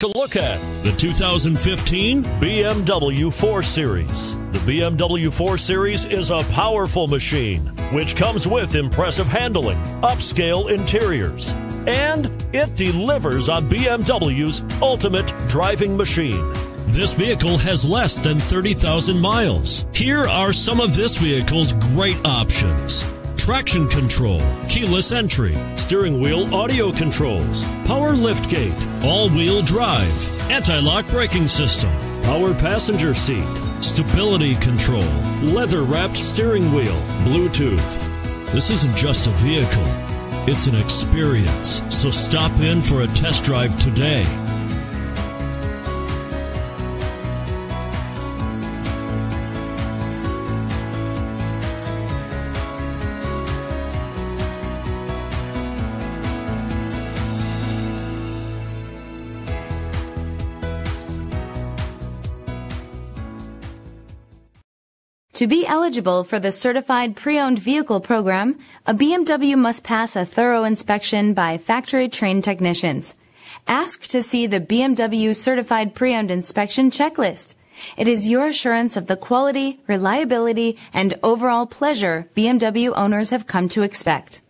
To look at the 2015 BMW 4 Series. The BMW 4 Series is a powerful machine, which comes with impressive handling, upscale interiors, and it delivers on BMW's ultimate driving machine. This vehicle has less than 30,000 miles. Here are some of this vehicle's great options: traction control, keyless entry, steering wheel audio controls, power liftgate, all-wheel drive, anti-lock braking system, power passenger seat, stability control, leather-wrapped steering wheel, Bluetooth. This isn't just a vehicle, it's an experience. So stop in for a test drive today. To be eligible for the Certified Pre-Owned Vehicle Program, a BMW must pass a thorough inspection by factory-trained technicians. Ask to see the BMW Certified Pre-Owned Inspection Checklist. It is your assurance of the quality, reliability, and overall pleasure BMW owners have come to expect.